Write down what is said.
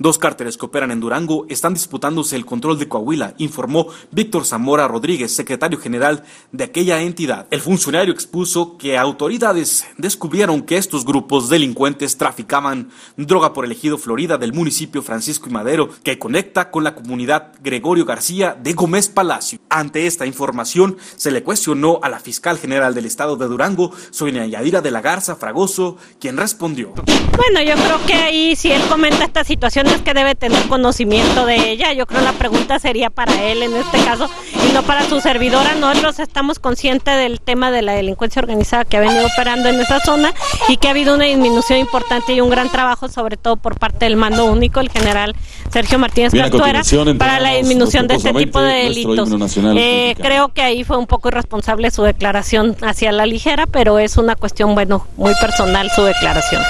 Dos cárteles que operan en Durango están disputándose el control de Coahuila, informó Víctor Zamora Rodríguez, secretario general de aquella entidad. El funcionario expuso que autoridades descubrieron que estos grupos delincuentes traficaban droga por el ejido Florida del municipio Francisco I. Madero, que conecta con la comunidad Gregorio García de Gómez Palacio. Ante esta información se le cuestionó a la fiscal general del estado de Durango, Sonia Yadira de la Garza Fragoso, quien respondió. Bueno, yo creo que ahí si él comenta estas situaciones que debe tener conocimiento de ella. Yo creo la pregunta sería para él en este caso y no para su servidora. Nosotros estamos conscientes del tema de la delincuencia organizada que ha venido operando en esa zona y que ha habido una disminución importante y un gran trabajo, sobre todo por parte del Mando Único, el general Sergio Martínez Castuera, para la disminución de este tipo de delitos. Creo que ahí fue un poco irresponsable su declaración hacia la ligera, pero es una cuestión, bueno, muy personal su declaración.